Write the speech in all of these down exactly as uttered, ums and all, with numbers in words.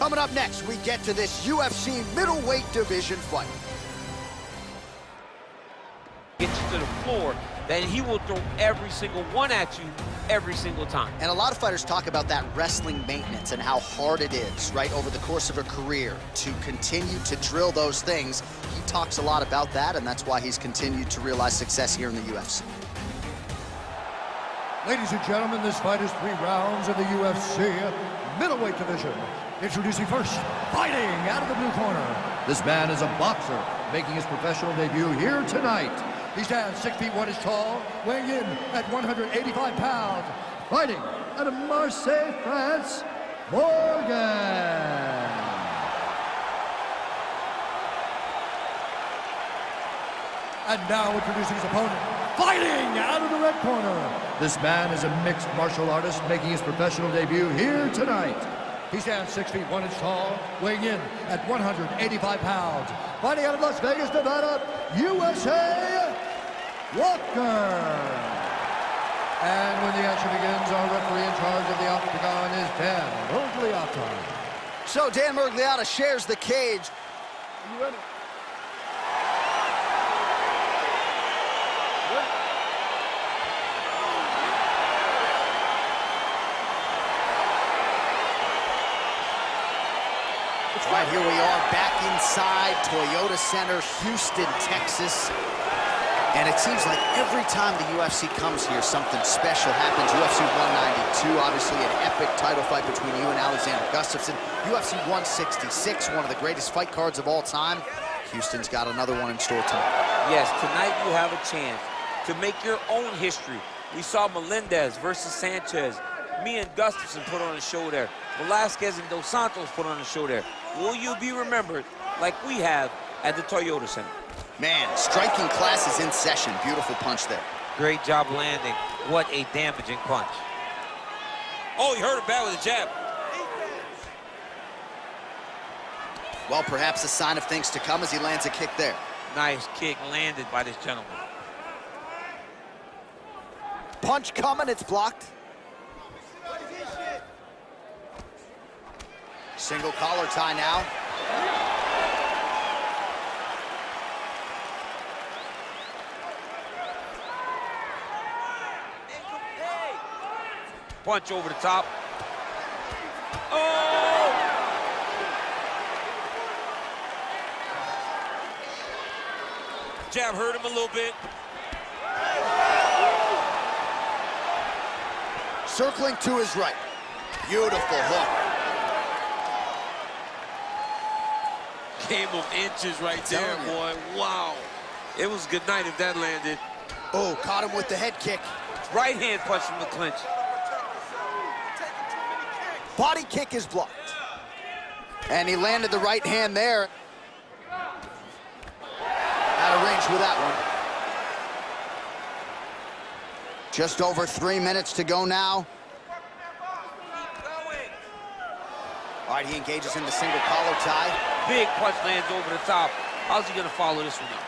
Coming up next, we get to this U F C middleweight division fight. Gets you to the floor, then he will throw every single one at you every single time. And a lot of fighters talk about that wrestling maintenance and how hard it is, right, over the course of a career to continue to drill those things. He talks a lot about that, and that's why he's continued to realize success here in the U F C. Ladies and gentlemen, this fight is three rounds of the U F C middleweight division. Introducing first, fighting out of the blue corner. This man is a boxer making his professional debut here tonight. He stands six feet one inch tall, weighing in at one hundred eighty-five pounds. Fighting out of Marseille, France, Morgan. And now introducing his opponent, fighting out of the red corner. This man is a mixed martial artist making his professional debut here tonight. He stands six feet one inch tall, weighing in at one hundred eighty-five pounds. Fighting out of Las Vegas, Nevada, U S A, Walker. And when the action begins, our referee in charge of the octagon is Dan Miragliotta. So Dan Miragliotta shares the cage. You ready? All right, here we are back inside Toyota Center, Houston, Texas. And it seems like every time the U F C comes here, something special happens. U F C one ninety-two, obviously an epic title fight between you and Alexander Gustafsson. U F C one sixty-six, one of the greatest fight cards of all time. Houston's got another one in store tonight. Yes, tonight you have a chance to make your own history. We saw Melendez versus Sanchez. Me and Gustafsson put on a show there. Velasquez and Dos Santos put on a show there. Will you be remembered like we have at the Toyota Center? Man, striking class is in session. Beautiful punch there. Great job landing. What a damaging punch. Oh, he hurt it bad with a jab. Well, perhaps a sign of things to come as he lands a kick there. Nice kick landed by this gentleman. Punch coming, it's blocked. Single collar tie now. Punch over the top. Oh! Jab hurt him a little bit. Circling to his right. Beautiful hook. Game of inches right there, boy. Wow. It was a good night if that landed. Oh, caught him with the head kick. Right hand punch from the clinch. Body kick is blocked. And he landed the right hand there. Out of range with that one. Just over three minutes to go now. All right, he engages in the single collar tie. Big punch lands over the top. How's he gonna follow this one up?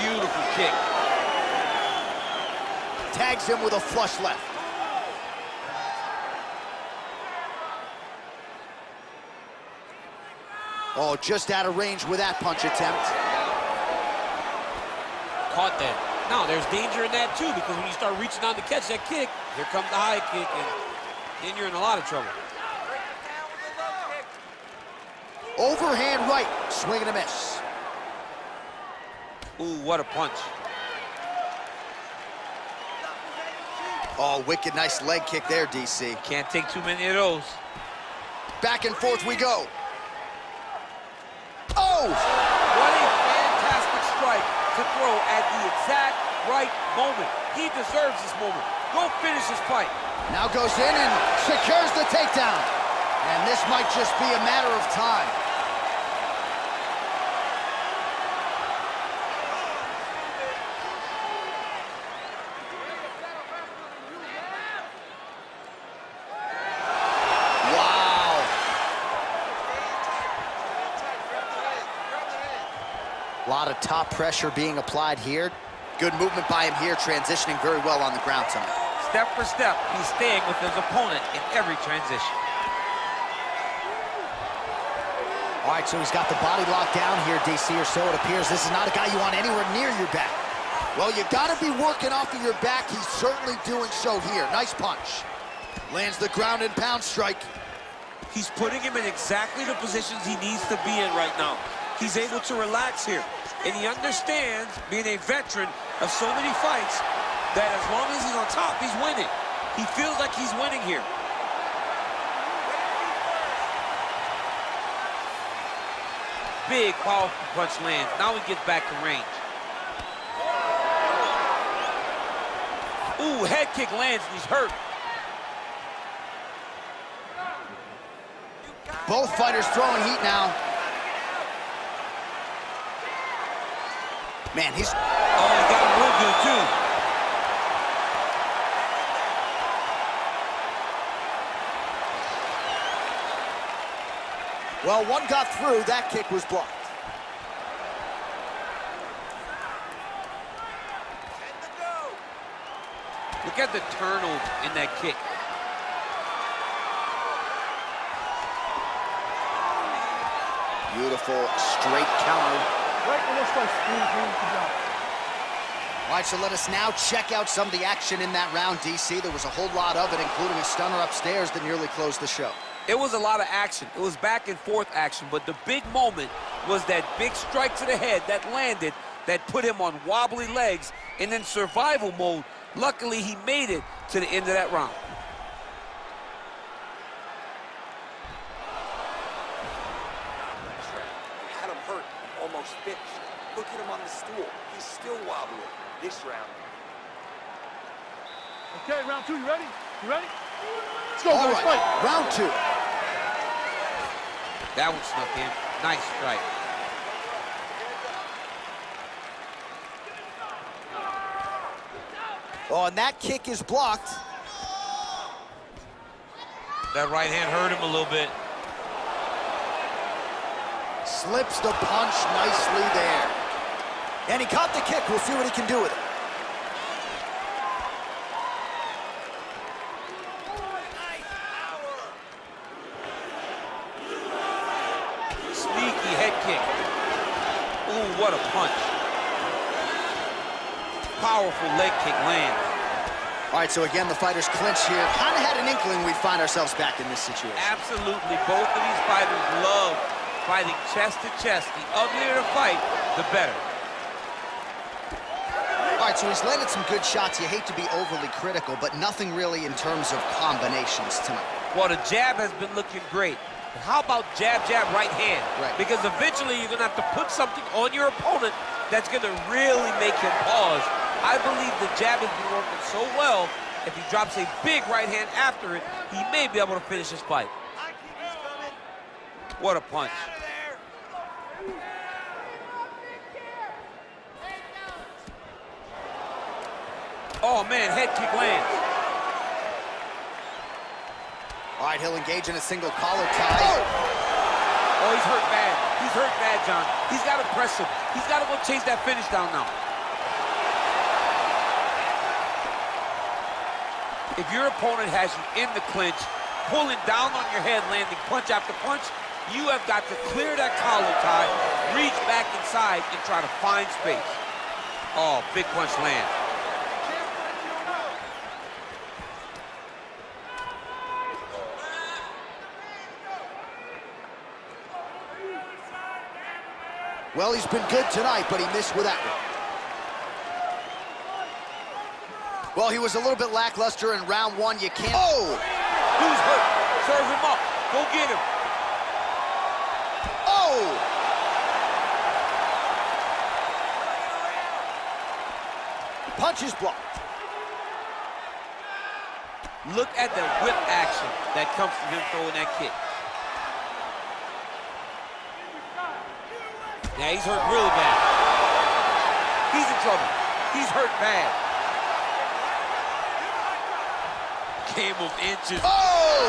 Beautiful kick. Tags him with a flush left. Oh, just out of range with that punch attempt. Caught that. Now, there's danger in that, too, because when you start reaching out to catch that kick, here comes the high kick, and then you're in a lot of trouble. Overhand right, swing and a miss. Ooh, what a punch. Oh, wicked nice leg kick there, D C. Can't take too many of those. Back and forth we go. Oh! To throw at the exact right moment. He deserves this moment. Go finish this fight. Now goes in and secures the takedown. And this might just be a matter of time. Wow. A lot of top pressure being applied here. Good movement by him here, transitioning very well on the ground tonight. Step for step, he's staying with his opponent in every transition. All right, so he's got the body locked down here, D C, or so it appears. This is not a guy you want anywhere near your back. Well, you gotta be working off of your back. He's certainly doing so here. Nice punch. Lands the ground and pound strike. He's putting him in exactly the positions he needs to be in right now. He's able to relax here. And he understands, being a veteran of so many fights, that as long as he's on top, he's winning. He feels like he's winning here. Big, powerful punch lands. Now he gets back to range. Ooh, head kick lands and he's hurt. Both fighters throwing heat now. Man, he's... Oh, he got him real good, too. Well, one got through. That kick was blocked. Look at the turnover in that kick. Beautiful straight counter. All right, so let us now check out some of the action in that round, D C. There was a whole lot of it, including a stunner upstairs that nearly closed the show. It was a lot of action. It was back and forth action, but the big moment was that big strike to the head that landed, that put him on wobbly legs and in survival mode. Luckily, he made it to the end of that round. Finished. Look at him on the stool. He's still wobbling this round. Okay, round two, you ready? You ready? Let's go, boys, fight. Round two. That one snuck in. Nice strike. Oh, and that kick is blocked. That right hand hurt him a little bit. Slips the punch nicely there. And he caught the kick. We'll see what he can do with it. Sneaky head kick. Ooh, what a punch. Powerful leg kick lands. All right, so again, the fighters clinch here. Kind of had an inkling we'd find ourselves back in this situation. Absolutely. Both of these fighters love fighting chest to chest. The uglier the fight, the better. All right, so he's landed some good shots. You hate to be overly critical, but nothing really in terms of combinations tonight. Well, the jab has been looking great. But how about jab, jab, right hand? Right. Because eventually you're going to have to put something on your opponent that's going to really make him pause. I believe the jab has been working so well, if he drops a big right hand after it, he may be able to finish his fight. What a punch. Oh, man, head kick lands. All right, he'll engage in a single collar tie. Oh, oh he's hurt bad. He's hurt bad, John. He's got to press him. He's got to go chase that finish down now. If your opponent has you in the clinch, pulling down on your head, landing punch after punch, you have got to clear that collar tie, reach back inside, and try to find space. Oh, big punch lands. Well, he's been good tonight, but he missed with that one. Well, he was a little bit lackluster in round one. You can't... Oh! Who's hurt? Serve him up. Go get him. Punch is blocked. Look at the whip action that comes from him throwing that kick. Now he's hurt really bad. He's in trouble. He's hurt bad. Game of inches. Oh!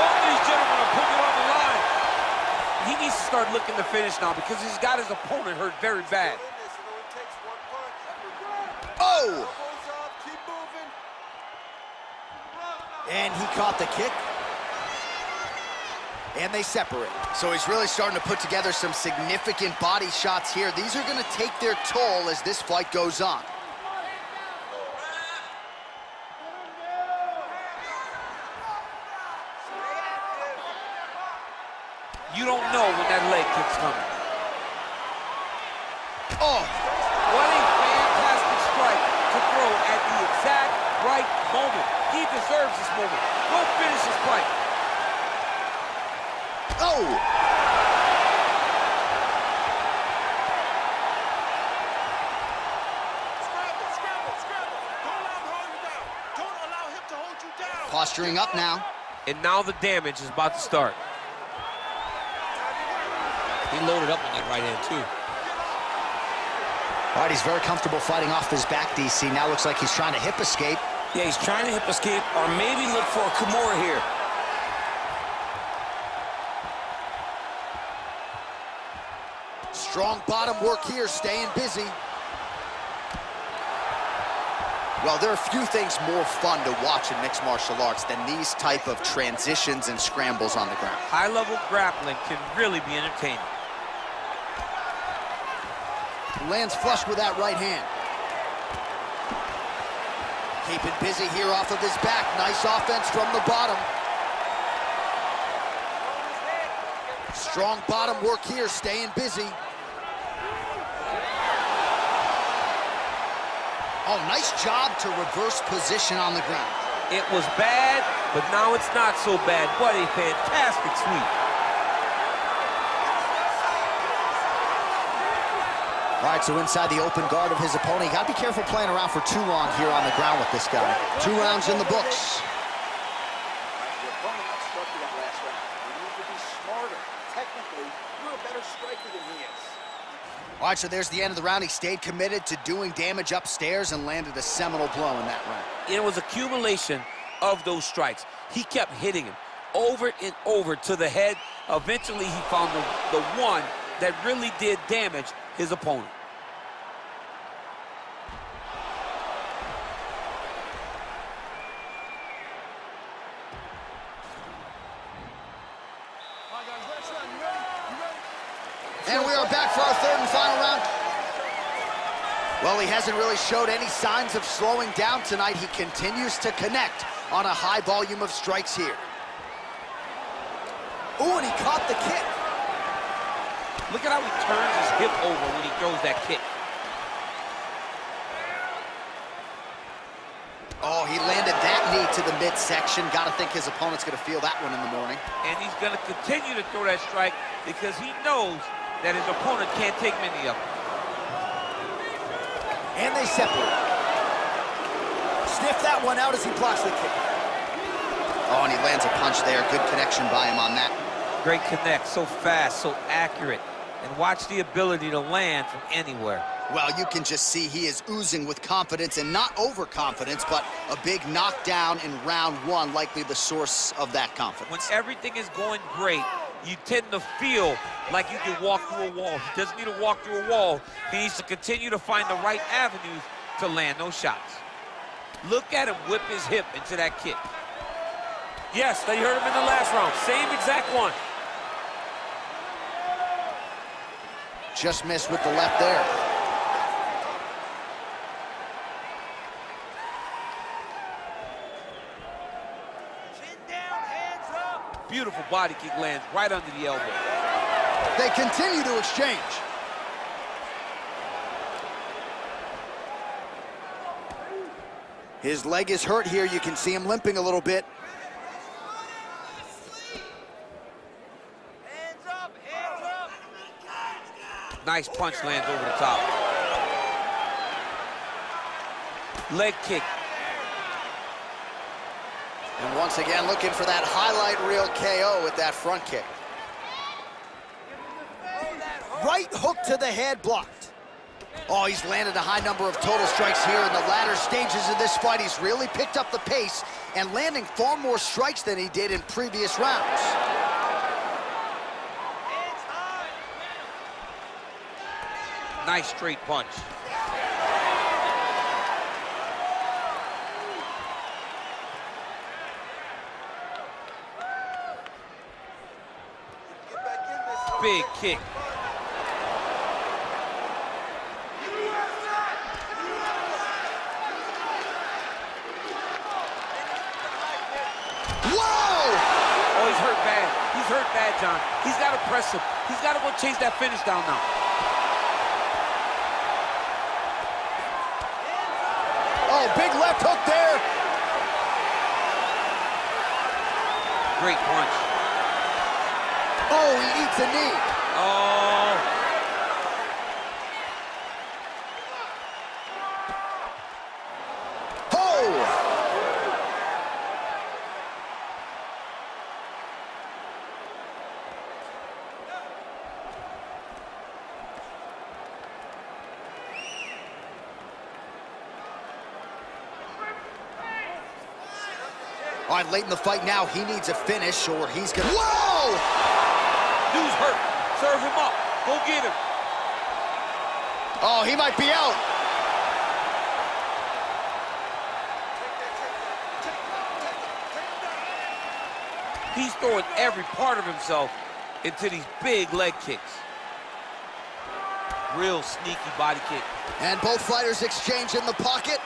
Both these gentlemen are putting it on the start looking to finish now because he's got his opponent hurt very bad. Oh! And he caught the kick. And they separate. So he's really starting to put together some significant body shots here. These are going to take their toll as this fight goes on. You don't know when that leg kick's coming. Oh! What a fantastic strike to throw at the exact right moment. He deserves this moment. Go finish this fight. Oh! Scramble, scramble, scramble. Don't allow him to hold you down. Don't allow him to hold you down. Posturing up now. And now the damage is about to start. He loaded up on that right hand, too. All right, he's very comfortable fighting off his back, D C. Now looks like he's trying to hip escape. Yeah, he's trying to hip escape or maybe look for a Kimura here. Strong bottom work here, staying busy. Well, there are few things more fun to watch in mixed martial arts than these type of transitions and scrambles on the ground. High-level grappling can really be entertaining. Lands flush with that right hand. Keeping busy here off of his back. Nice offense from the bottom. Strong bottom work here, staying busy. Oh, nice job to reverse position on the ground. It was bad, but now it's not so bad. What a fantastic sweep. All right, so inside the open guard of his opponent, you got to be careful playing around for too long here on the ground with this guy. Two rounds in the books. Your opponent got struck in that last round. You need to be smarter. Technically, you're a better striker than he is. All right, so there's the end of the round. He stayed committed to doing damage upstairs and landed a seminal blow in that round. It was accumulation of those strikes. He kept hitting him over and over to the head. Eventually, he found the, the one that really did damage his opponent. And we are back for our third and final round. Well, he hasn't really showed any signs of slowing down tonight. He continues to connect on a high volume of strikes here. Ooh, and he caught the kick. Look at how he turns his hip over when he throws that kick. Oh, he landed that knee to the midsection. Got to think his opponent's going to feel that one in the morning. And he's going to continue to throw that strike because he knows that his opponent can't take many of them. And they separate. Sniff that one out as he blocks the kick. Oh, and he lands a punch there. Good connection by him on that. Great connect. So fast, so accurate. And watch the ability to land from anywhere. Well, you can just see he is oozing with confidence and not overconfidence, but a big knockdown in round one, likely the source of that confidence. When everything is going great, you tend to feel like you can walk through a wall. He doesn't need to walk through a wall. He needs to continue to find the right avenues to land those shots. Look at him whip his hip into that kick. Yes, they heard him in the last round. Same exact one. Just missed with the left there. Chin down, hands up. Beautiful body kick lands right under the elbow. They continue to exchange. His leg is hurt here. You can see him limping a little bit. Hands up, hands up. Nice punch lands over the top. Leg kick. And once again, looking for that highlight reel K O with that front kick. Right hook to the head, blocked. Oh, he's landed a high number of total strikes here in the latter stages of this fight. He's really picked up the pace and landing far more strikes than he did in previous rounds. It's high. Nice straight punch. Big kick. Hurt bad, John. He's got to press him. He's got to go chase that finish down now. Oh, big left hook there. Great punch. Oh, he eats a knee. Oh. All right, late in the fight now, he needs a finish or he's gonna... Whoa! Dude's hurt. Serve him up. Go get him. Oh, he might be out. He's throwing every part of himself into these big leg kicks. Real sneaky body kick. And both fighters exchange in the pocket.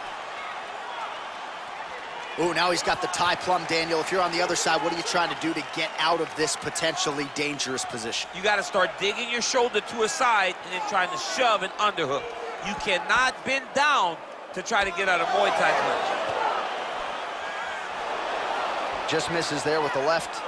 Ooh, now he's got the tie plum, Daniel. If you're on the other side, what are you trying to do to get out of this potentially dangerous position? You got to start digging your shoulder to a side and then trying to shove an underhook. You cannot bend down to try to get out of Muay Thai punch. Just misses there with the left.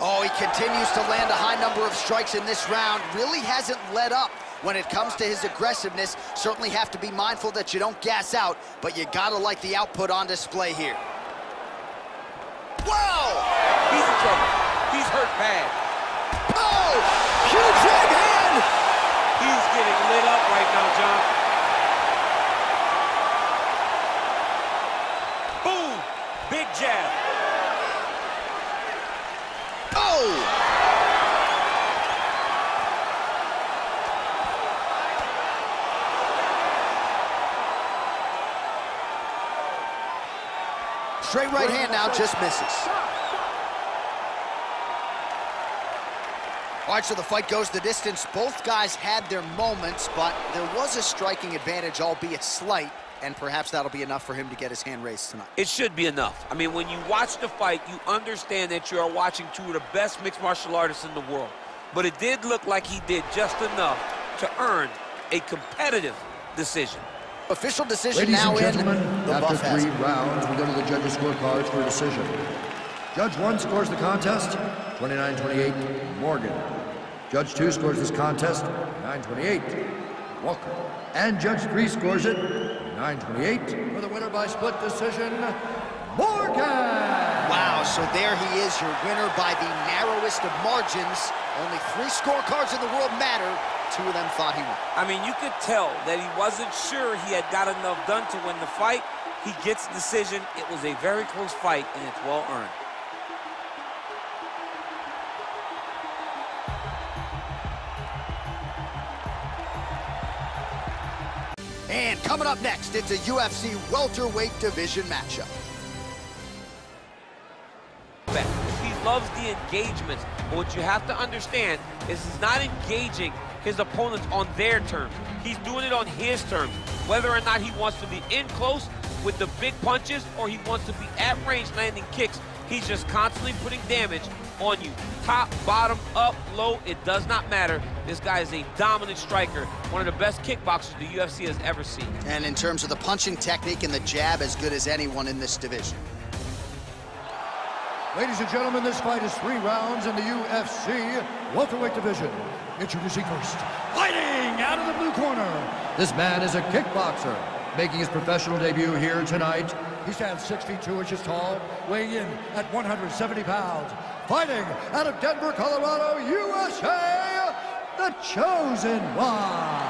Oh, he continues to land a high number of strikes in this round. Really hasn't let up when it comes to his aggressiveness. Certainly have to be mindful that you don't gas out, but you gotta like the output on display here. Wow! He's in trouble. He's hurt bad. Oh! Huge right hand! He's getting lit up right now, John. Boom! Big jab. Straight right hand now, just misses. All right, so the fight goes the distance. Both guys had their moments, but there was a striking advantage, albeit slight, and perhaps that'll be enough for him to get his hand raised tonight. It should be enough. I mean, when you watch the fight, you understand that you are watching two of the best mixed martial artists in the world. But it did look like he did just enough to earn a competitive decision. Official decision now in. Ladies and gentlemen, after three rounds, we go to the judges' scorecards for a decision. Judge one scores the contest, twenty-nine twenty-eight, Morgan. Judge two scores this contest, nine twenty-eight, Walker. And Judge three scores it, nine twenty-eight. For the winner by split decision, Morgan! Wow, so there he is, your winner by the narrowest of margins. Only three scorecards in the world matter. Two of them thought he won. I mean, you could tell that he wasn't sure he had got enough done to win the fight. He gets the decision. It was a very close fight, and it's well-earned. And coming up next, it's a U F C welterweight division matchup. He loves the engagements, but what you have to understand is he's not engaging his opponents on their terms. He's doing it on his terms, whether or not he wants to be in close with the big punches or he wants to be at range landing kicks. He's just constantly putting damage on you. Top, bottom, up, low, it does not matter. This guy is a dominant striker, one of the best kickboxers the U F C has ever seen. And in terms of the punching technique and the jab, as good as anyone in this division. Ladies and gentlemen, this fight is three rounds in the U F C welterweight division. Introducing first, fighting out of the blue corner. This man is a kickboxer, making his professional debut here tonight. He stands six feet two inches tall, weighing in at one hundred seventy pounds. Fighting out of Denver, Colorado, U S A, the Chosen One.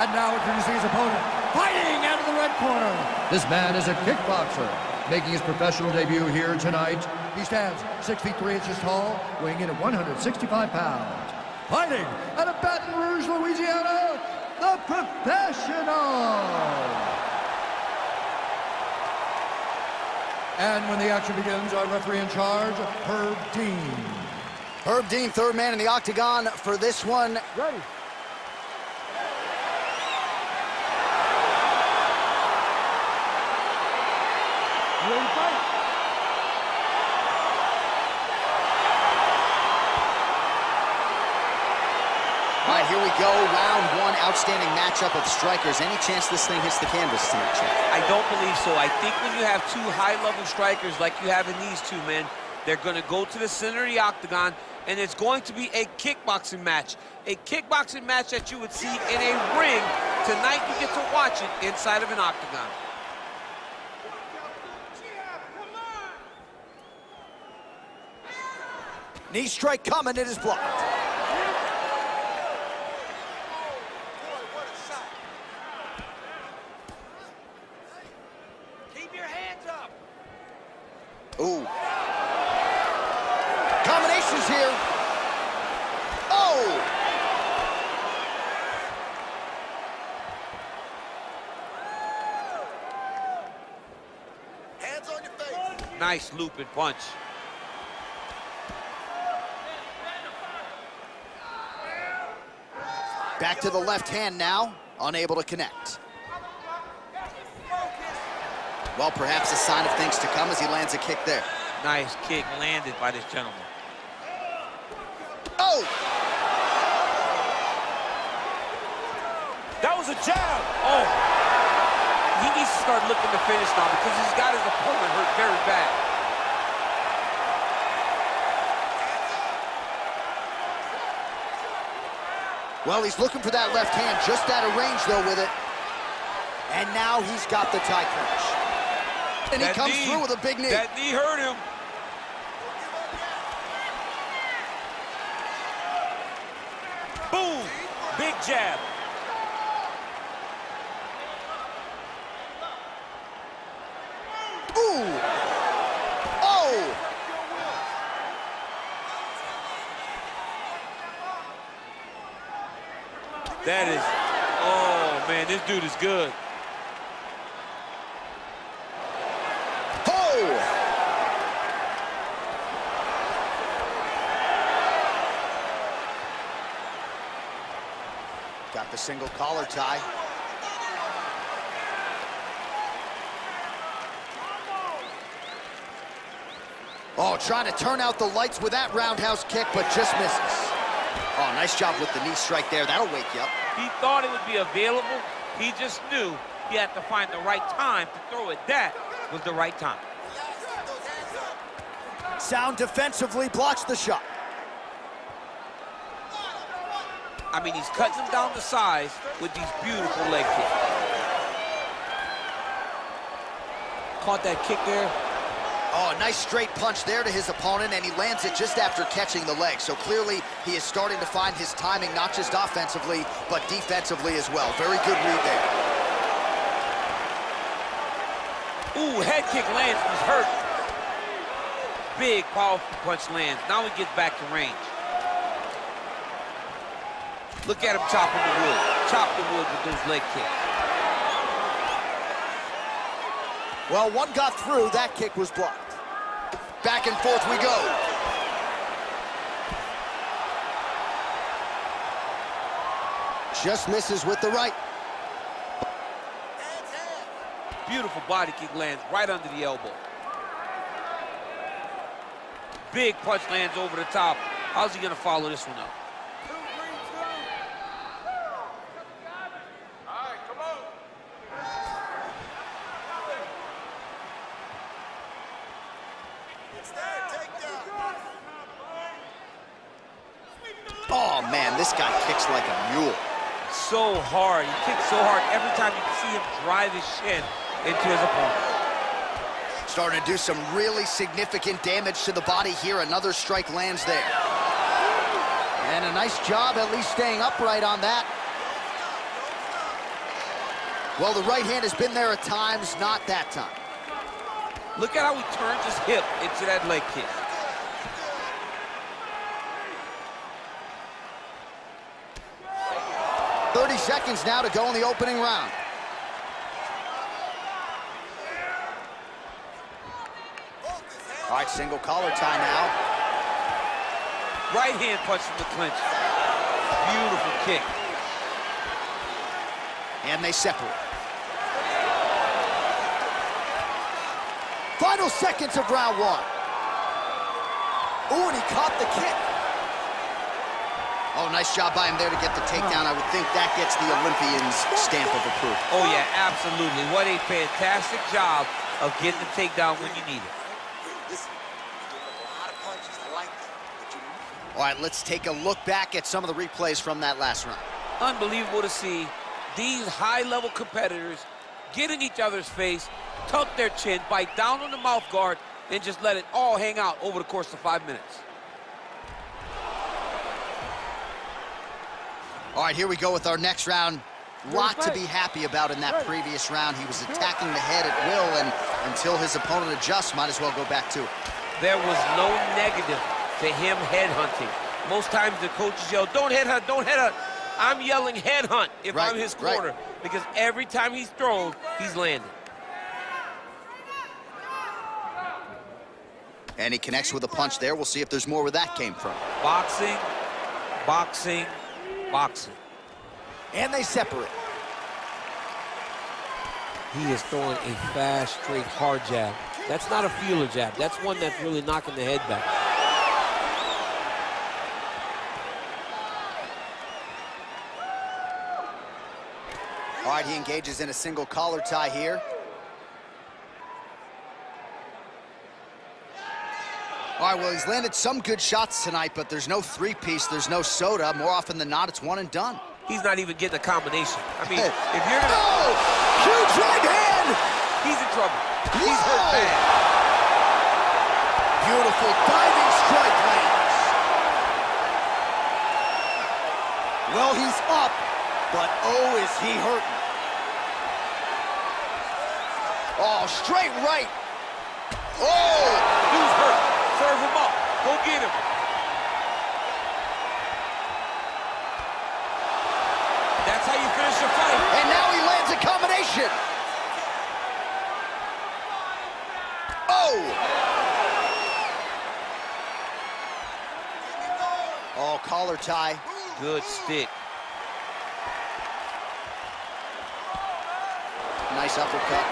And now introducing his opponent, fighting out of the red corner. This man is a kickboxer, Making his professional debut here tonight, he stands six feet three inches tall, weighing in at one hundred sixty-five pounds. Fighting out of Baton Rouge, Louisiana, the Professional. And when the action begins, our referee in charge, Herb Dean. Herb Dean, third man in the octagon for this one. Ready. All right, here we go, round one, outstanding matchup of strikers. Any chance this thing hits the canvas tonight, Chuck? I don't believe so. I think when you have two high-level strikers like you have in these two men, they're gonna go to the center of the octagon, and it's going to be a kickboxing match. A kickboxing match that you would see in a ring. Tonight, you get to watch it inside of an octagon. Knee strike coming, it is blocked. Keep your hands up. Ooh. Combinations here. Oh! Hands on your face. Nice loop and punch. Back to the left hand now, unable to connect. Well, perhaps a sign of things to come as he lands a kick there. Nice kick landed by this gentleman. Oh! That was a jab! Oh! He needs to start looking to finish now because he's got his opponent hurt very bad. Well, he's looking for that left hand, just out of range, though, with it. And now he's got the tie clinch. And he comes through with a big knee. That knee hurt him. Boom! Big jab. Ooh! Oh! That is, oh, man, this dude is good. Oh! Got the single collar tie. Oh, trying to turn out the lights with that roundhouse kick, but just misses. Oh, nice job with the knee strike there. That'll wake you up. He thought it would be available. He just knew he had to find the right time to throw it. That was the right time. Sound defensively blocks the shot. I mean, he's cutting him down to size with these beautiful leg kicks. Caught that kick there. Oh, a nice straight punch there to his opponent, and he lands it just after catching the leg. So clearly, he is starting to find his timing, not just offensively, but defensively as well. Very good read there. Ooh, head kick lands, he's hurt. Big, powerful punch lands. Now he gets back to range. Look at him chopping the wood. Chop the wood with those leg kicks. Well, one got through, that kick was blocked. Back and forth we go. Just misses with the right. Beautiful body kick lands right under the elbow. Big punch lands over the top. How's he gonna follow this one up? Oh, man, this guy kicks like a mule. So hard. He kicks so hard every time you can see him drive his shin into his opponent. Starting to do some really significant damage to the body here. Another strike lands there. And a nice job at least staying upright on that. Well, the right hand has been there at times, not that time. Look at how he turns his hip into that leg kick. thirty seconds now to go in the opening round. All right, single collar time now. Right hand punch from the clinch. Beautiful kick. And they separate. Final seconds of round one. Ooh, and he caught the kick. Oh, nice job by him there to get the takedown. I would think that gets the Olympian's stamp of approval. Oh, yeah, absolutely. What a fantastic job of getting the takedown when you need it. All right, let's take a look back at some of the replays from that last round. Unbelievable to see these high-level competitors get in each other's face, tuck their chin, bite down on the mouth guard, and just let it all hang out over the course of five minutes. All right, here we go with our next round. Lot to be happy about in that previous round. He was attacking the head at will, and until his opponent adjusts, might as well go back to it. There was no negative to him headhunting. Most times the coaches yell, don't headhunt, don't headhunt. I'm yelling headhunt if right, I'm his corner, right. Because every time he's thrown, he's landed. And he connects with a punch there. We'll see if there's more where that came from. Boxing, boxing, boxing. And they separate. He is throwing a fast, straight, hard jab. That's not a feeler jab. That's one that's really knocking the head back. All right, he engages in a single collar tie here. All right, well, he's landed some good shots tonight, but there's no three-piece, there's no soda. More often than not, it's one and done. He's not even getting a combination. I mean, if you're gonna... Oh! Huge right hand! He's in trouble. He's Whoa. hurt bad. Beautiful diving strike lands. Well, he's up, but oh, is he hurting. Oh, straight right. Oh! He's hurt. Serve him up. Go get him. That's how you finish the fight. And now he lands a combination. Oh! Oh, collar tie. Good stick. Nice uppercut.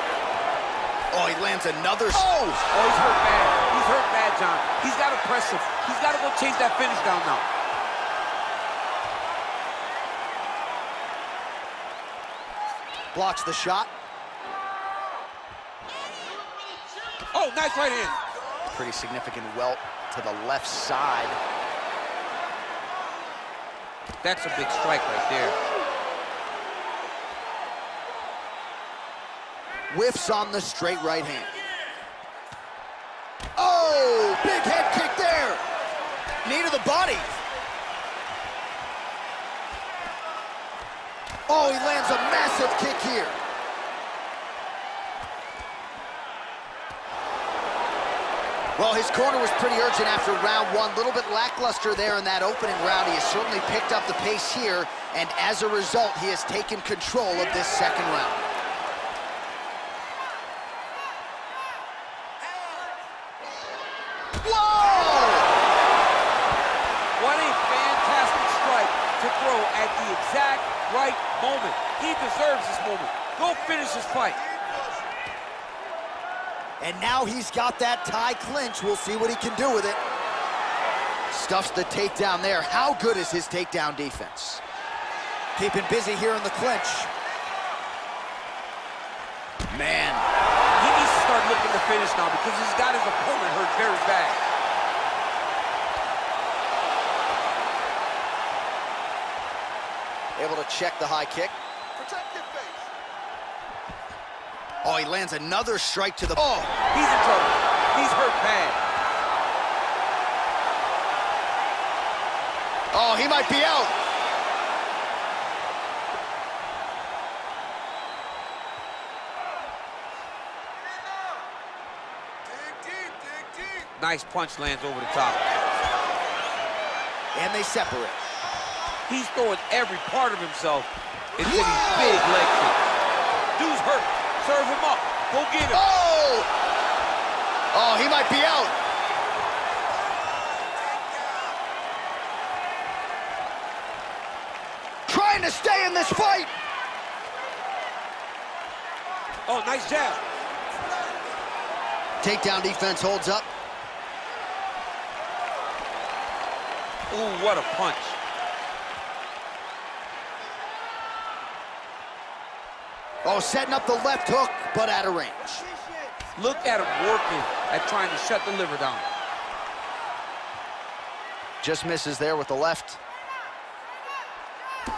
Oh, he lands another. Oh! Oh, he's hurt bad. He's hurt bad, John. He's got to press him. He's got to go chase that finish down now. Blocks the shot. Oh, nice right hand. Pretty significant welt to the left side. That's a big strike right there. Whiffs on the straight right hand. Oh, big head kick there. Knee to the body. Oh, he lands a massive kick here. Well, his corner was pretty urgent after round one. A little bit lackluster there in that opening round. He has certainly picked up the pace here, and as a result, he has taken control of this second round. Exact right moment. He deserves this moment. Go finish this fight. And now he's got that tie clinch. We'll see what he can do with it. Stuffs the takedown there. How good is his takedown defense? Keeping busy here in the clinch. Man. He needs to start looking to finish now because he's got his opponent hurt very bad. Able to check the high kick. Protect your face. Oh, he lands another strike to the... Oh, he's in trouble. He's hurt bad. Oh, he might be out. Nice punch lands over the top. And they separate. He's throwing every part of himself into Whoa! These big leg kicks. Dude's hurt. Serve him up. Go get him. Oh! Oh, he might be out. Trying to stay in this fight. Oh, nice jab. Takedown defense holds up. Ooh, what a punch. Oh, setting up the left hook, but out of range. Look at him working at trying to shut the liver down. Just misses there with the left.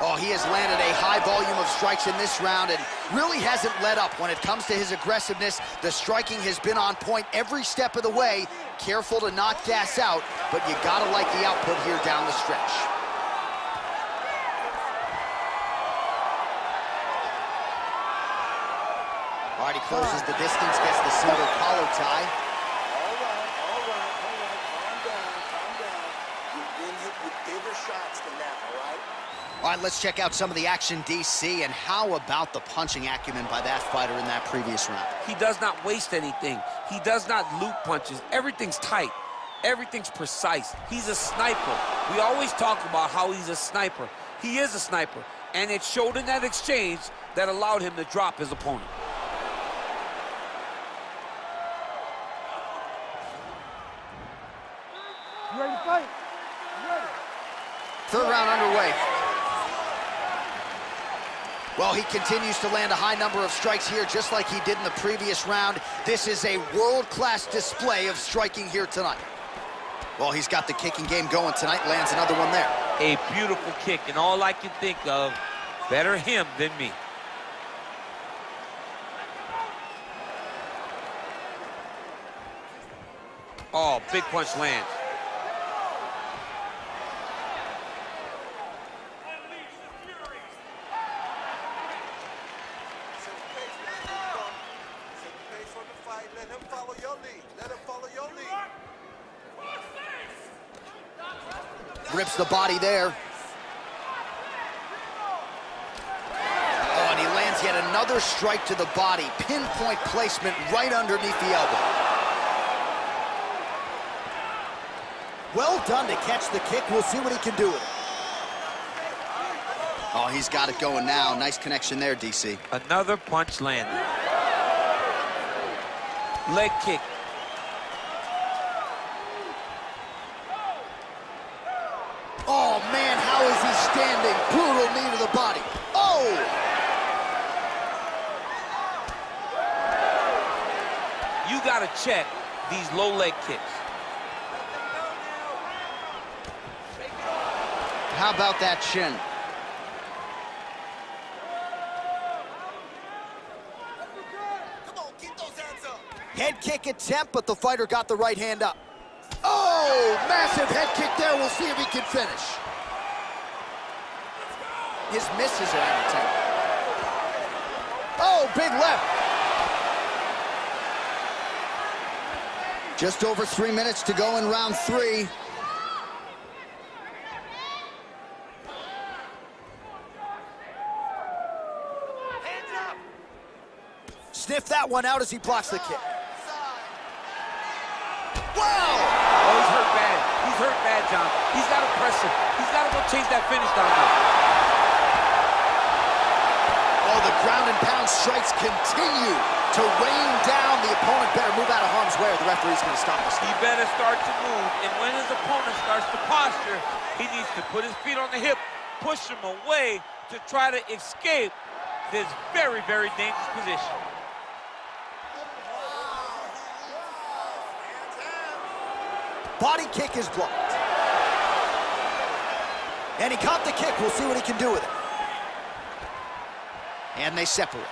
Oh, he has landed a high volume of strikes in this round and really hasn't let up when it comes to his aggressiveness. The striking has been on point every step of the way. Careful to not gas out, but you gotta like the output here down the stretch. All right, he closes the distance, gets the single collar tie. All right, all right, all right, calm down, calm down. You've been hit with bigger shots than that, all right? All right, let's check out some of the action, D C, and how about the punching acumen by that fighter in that previous round? He does not waste anything. He does not loop punches. Everything's tight. Everything's precise. He's a sniper. We always talk about how he's a sniper. He is a sniper, and it showed in that exchange that allowed him to drop his opponent. You ready to fight? You ready? Third round underway. Well, he continues to land a high number of strikes here, just like he did in the previous round. This is a world-class display of striking here tonight. Well, he's got the kicking game going tonight, lands another one there. A beautiful kick, and all I can think of, better him than me. Oh, big punch lands. Rips the body there. Oh, and he lands yet another strike to the body. Pinpoint placement right underneath the elbow. Well done to catch the kick. We'll see what he can do with it. Oh, he's got it going now. Nice connection there, D C. Another punch landed. Leg kick. Oh, man, how is he standing? Brutal knee to the body. Oh! You got to check these low leg kicks. How about that shin? Come on, keep those hands up. Head kick attempt, but the fighter got the right hand up. Oh, massive head kick there. We'll see if he can finish. His misses are out of time. Oh, big left. Just over three minutes to go in round three. Hands up. Sniff that one out as he blocks the kick. Wow! Oh, he's hurt bad. He's hurt bad, John. He's got to press him. He's got to go chase that finish down there. Oh, the ground and pound strikes continue to rain down. The opponent better move out of harm's way, or the referee's going to stop us. He better start to move, and when his opponent starts to posture, he needs to put his feet on the hip, push him away to try to escape this very, very dangerous position. Body kick is blocked. And he caught the kick. We'll see what he can do with it. And they separate.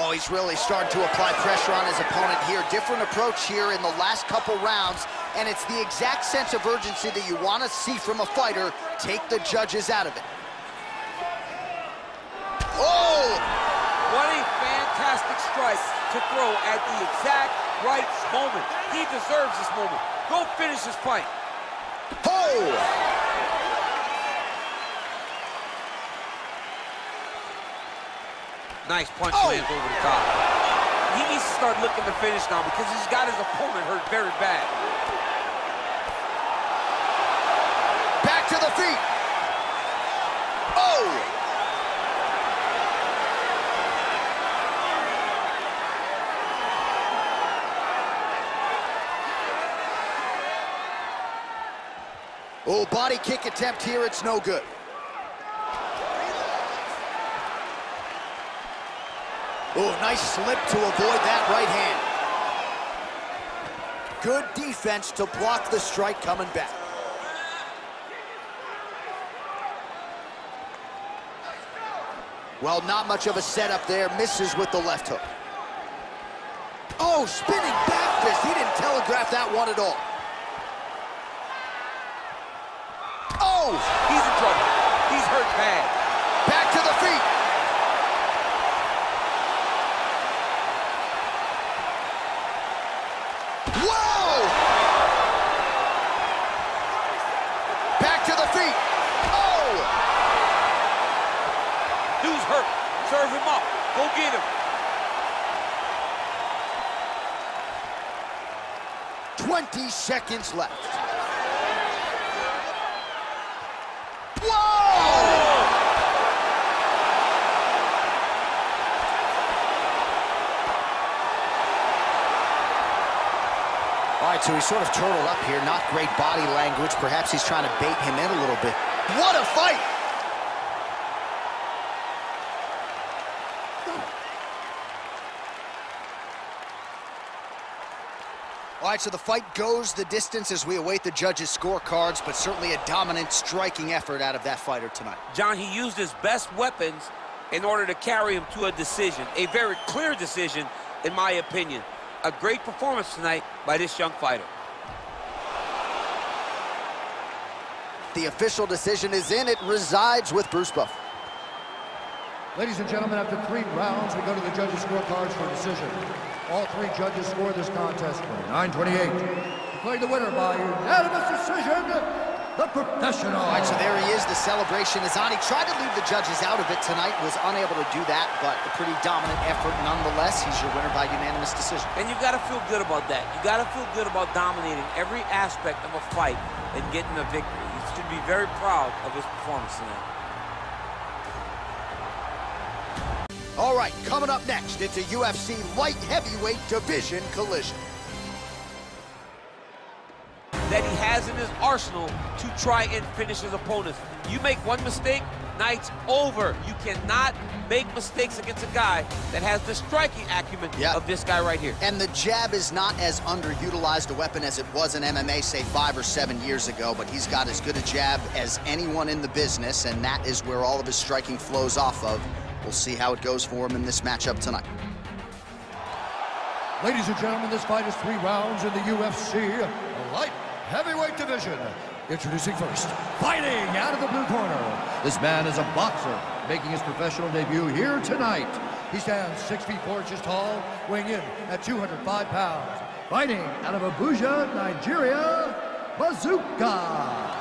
Oh, he's really starting to apply pressure on his opponent here. Different approach here in the last couple rounds, and it's the exact sense of urgency that you want to see from a fighter. Take the judges out of it. Oh! What a fantastic strike to throw at the exact right moment. He deserves this moment. Go finish this fight. Oh! Nice punch oh. lands over the top. He needs to start looking to finish now because he's got his opponent hurt very bad. Back to the feet. Oh! Oh, body kick attempt here. It's no good. Oh, nice slip to avoid that right hand. Good defense to block the strike coming back. Well, not much of a setup there. Misses with the left hook. Oh, spinning back fist. He didn't telegraph that one at all. Oh, he's in trouble. He's hurt bad. Back to the feet. Serve him up. Go get him. twenty seconds left. Whoa! Oh! All right, so he's sort of turtled up here. Not great body language. Perhaps he's trying to bait him in a little bit. What a fight! All right, so the fight goes the distance as we await the judges' scorecards, but certainly a dominant striking effort out of that fighter tonight. John, he used his best weapons in order to carry him to a decision, a very clear decision, in my opinion. A great performance tonight by this young fighter. The official decision is in. It resides with Bruce Buff. Ladies and gentlemen, after three rounds, we go to the judges' scorecards for a decision. All three judges scored this contest for nine twenty-eight. Declared the winner by unanimous decision, the professional. All right, so there he is. The celebration is on. He tried to leave the judges out of it tonight, was unable to do that, but a pretty dominant effort nonetheless. He's your winner by unanimous decision. And you've got to feel good about that. You've got to feel good about dominating every aspect of a fight and getting a victory. You should be very proud of his performance tonight. All right, coming up next, it's a U F C light heavyweight division collision. That he has in his arsenal to try and finish his opponents. You make one mistake, night's over. You cannot make mistakes against a guy that has the striking acumen yep. of this guy right here. And the jab is not as underutilized a weapon as it was in M M A, say, five or seven years ago, but he's got as good a jab as anyone in the business, and that is where all of his striking flows off of. We'll see how it goes for him in this matchup tonight. Ladies and gentlemen, this fight is three rounds in the U F C light heavyweight division. Introducing first, fighting out of the blue corner. This man is a boxer making his professional debut here tonight. He stands six feet four inches tall, weighing in at two hundred five pounds. Fighting out of Abuja, Nigeria, Bazooka.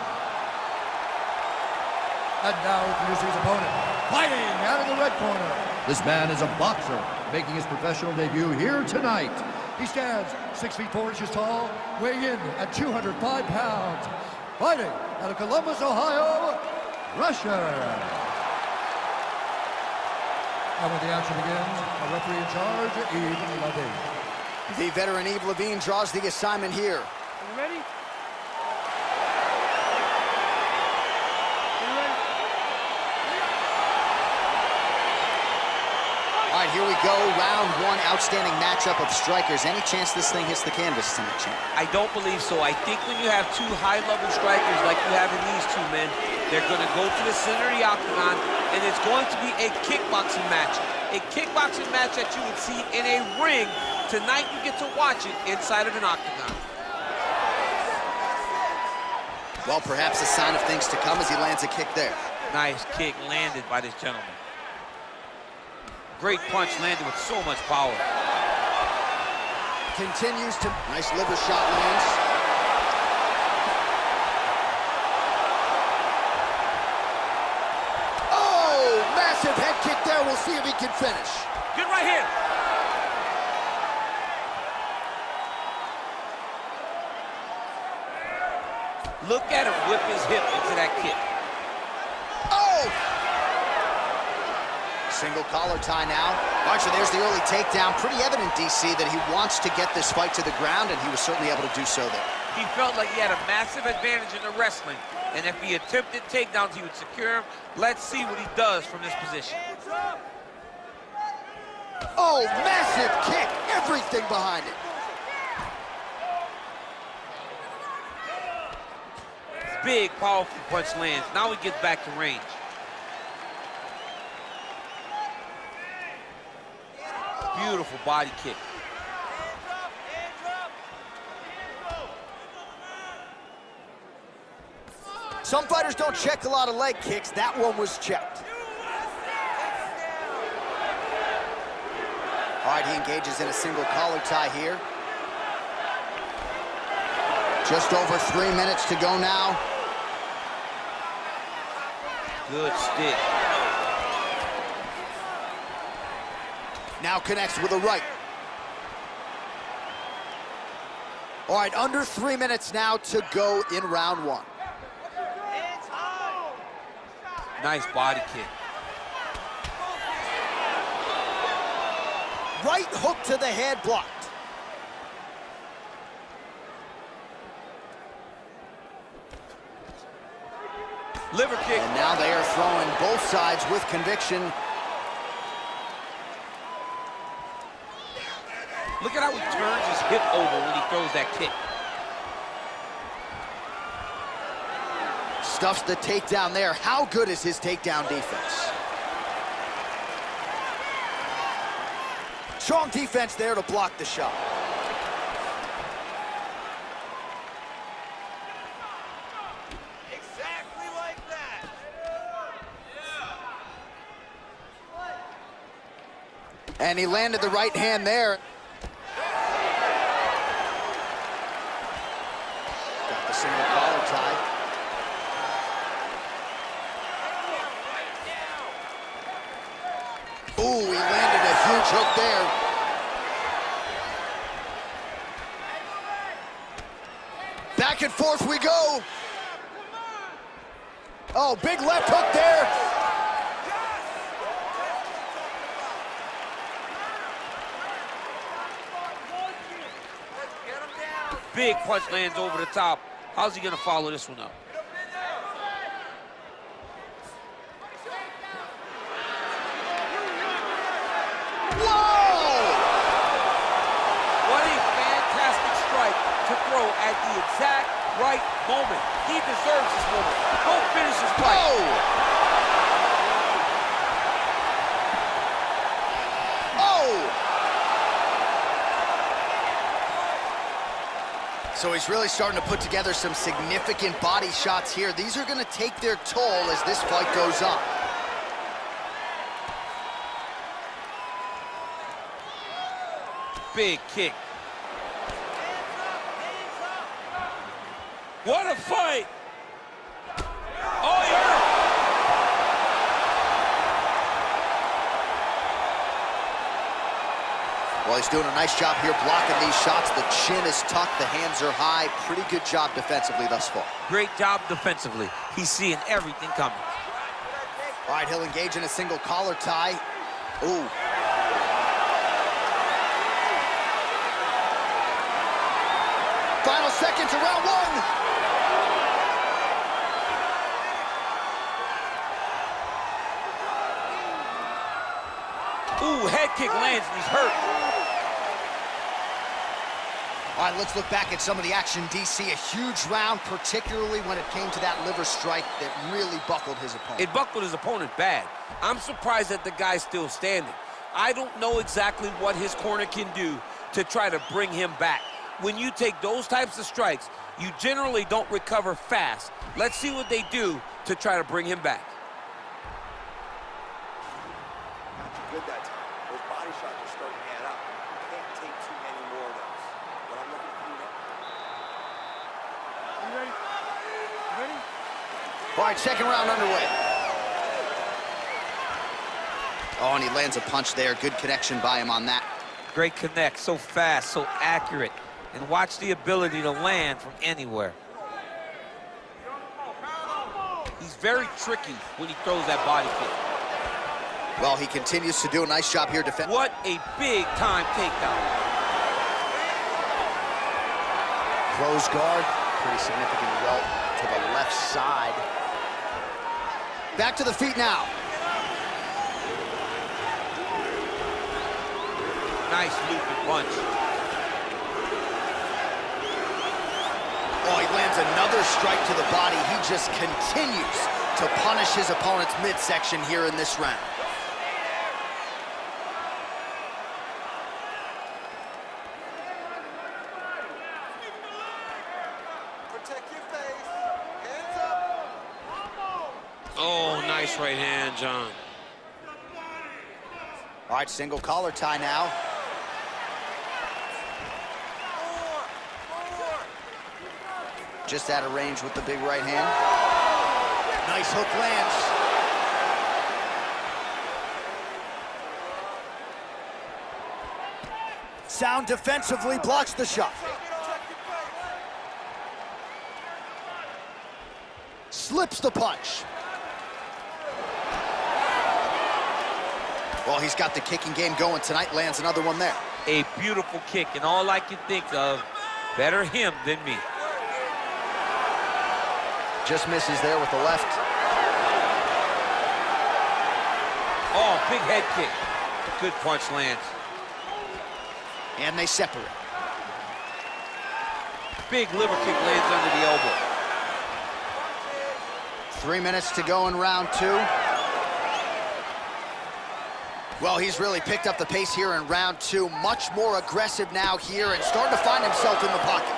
And now introducing his opponent. Fighting out of the red corner. This man is a boxer making his professional debut here tonight. He stands six feet four inches tall, weighing in at two hundred five pounds. Fighting out of Columbus, Ohio, Russia. And when the action begins, a referee in charge, Yves Lavigne. The veteran Yves Lavigne draws the assignment here. Are you ready? All right, here we go, round one, outstanding matchup of strikers. Any chance this thing hits the canvas tonight, Champ? I don't believe so. I think when you have two high-level strikers like you have in these two men, they're going to go to the center of the octagon, and it's going to be a kickboxing match. A kickboxing match that you would see in a ring. Tonight, you get to watch it inside of an octagon. Well, perhaps a sign of things to come as he lands a kick there. Nice kick landed by this gentleman. Great punch landed with so much power. continues to... Nice liver shot lands. Oh, massive head kick there. We'll see if he can finish. Good right hand. Look at him whip his hip into that kick. Oh! Single collar tie now. Actually, there's the early takedown. Pretty evident, D C, that he wants to get this fight to the ground, and he was certainly able to do so there. He felt like he had a massive advantage in the wrestling, and if he attempted takedowns, he would secure him. Let's see what he does from this position. Oh, massive kick. Everything behind it. Big, powerful punch lands. Now he gets back to range. Beautiful body kick. Some fighters don't check a lot of leg kicks. That one was checked. All right, he engages in a single collar tie here. Just over three minutes to go now. Good stick. Now connects with a right. All right, under three minutes now to go in round one. Nice body kick. Right hook to the head, blocked. Liver kick. And now they are throwing both sides with conviction. Look at how he turns his hip over when he throws that kick. Stuffs the takedown there. How good is his takedown defense? Strong defense there to block the shot. And he landed the right hand there. Got the single collar tie. Ooh, he landed a huge hook there. Back and forth we go. Oh, big left hook there. Big punch lands over the top. How's he gonna follow this one up? Whoa! What a fantastic strike to throw at the exact right moment. He deserves this moment. Go finish his fight. Oh! Oh! So he's really starting to put together some significant body shots here. These are going to take their toll as this fight goes on. Big kick. What a fight! Oh, he Well, he's doing a nice job here blocking these shots. The chin is tucked, the hands are high. Pretty good job defensively thus far. Great job defensively. He's seeing everything coming. All right, he'll engage in a single collar tie. Ooh. Final seconds of round one. Ooh, head kick lands and he's hurt. All right, let's look back at some of the action, D C. A huge round, particularly when it came to that liver strike that really buckled his opponent. It buckled his opponent bad. I'm surprised that the guy's still standing. I don't know exactly what his corner can do to try to bring him back. When you take those types of strikes, you generally don't recover fast. Let's see what they do to try to bring him back. Not too good that time. Those body shots are starting to add up. You can't take too many more of those. You ready? You ready? All right, second round underway. Oh, and he lands a punch there. Good connection by him on that. Great connect, so fast, so accurate. And watch the ability to land from anywhere. He's very tricky when he throws that body kick. Well, he continues to do a nice job here defending. What a big-time takedown. Close guard, pretty significant welt to the left side. Back to the feet now. Nice looping punch. Oh, he lands another strike to the body. He just continues to punish his opponent's midsection here in this round. Protect your face. Hands up. Oh, nice right hand, John. All right, single collar tie now. Just out of range with the big right hand. Nice hook lands. Sound defensively, blocks the shot. Slips the punch. Well, he's got the kicking game going tonight. Lands another one there. A beautiful kick, and all I can think of, better him than me. Just misses there with the left. Oh, big head kick. Good punch lands. And they separate. Big liver kick lands under the elbow. Three minutes to go in round two. Well, he's really picked up the pace here in round two. Much more aggressive now here and starting to find himself in the pocket.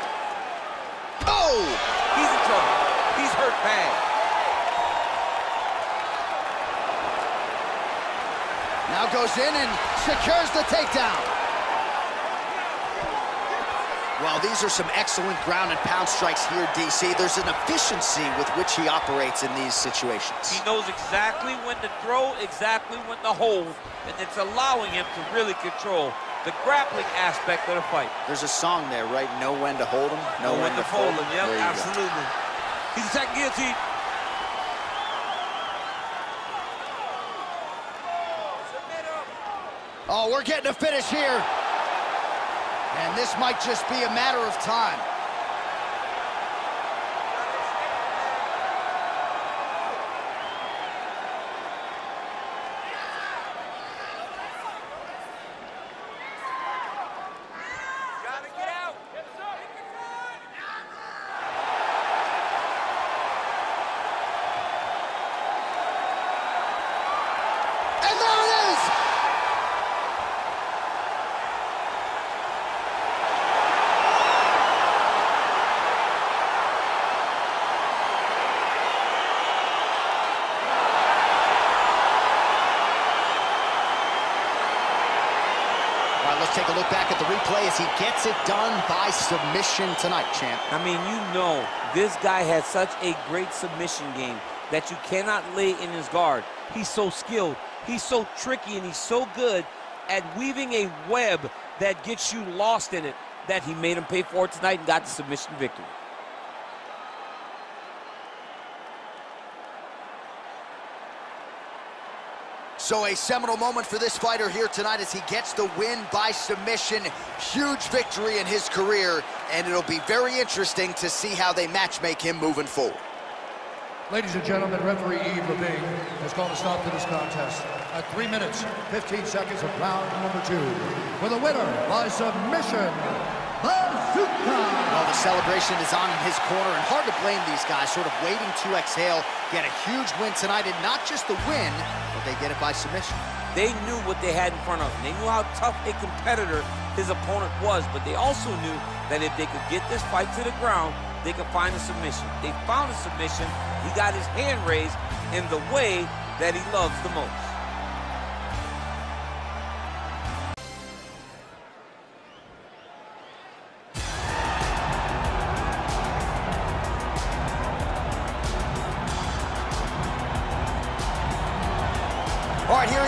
Oh! He's in trouble. He's hurt bad. Now goes in and secures the takedown. Well, these are some excellent ground and pound strikes here, D C. There's an efficiency with which he operates in these situations. He knows exactly when to throw, exactly when to hold, and it's allowing him to really control the grappling aspect of the fight. There's a song there, right? Know when to hold him, know when, when to fold him. Yep, absolutely. Go. He's attacking guillotine. Oh, we're getting a finish here. And this might just be a matter of time. Take a look back at the replay as he gets it done by submission tonight, champ. I mean, you know, this guy has such a great submission game that you cannot lay in his guard. He's so skilled, he's so tricky, and he's so good at weaving a web that gets you lost in it that he made him pay for it tonight and got the submission victory. So a seminal moment for this fighter here tonight as he gets the win by submission. Huge victory in his career, and it'll be very interesting to see how they matchmake him moving forward. Ladies and gentlemen, referee Yves Lavigne has called a stop to this contest at three minutes, fifteen seconds of round number two. For the winner by submission, well, the celebration is on in his corner, and hard to blame these guys, sort of waiting to exhale. Get a huge win tonight, and not just the win, but they get it by submission. They knew what they had in front of them. They knew how tough a competitor his opponent was, but they also knew that if they could get this fight to the ground, they could find a submission. They found a submission. He got his hand raised in the way that he loves the most.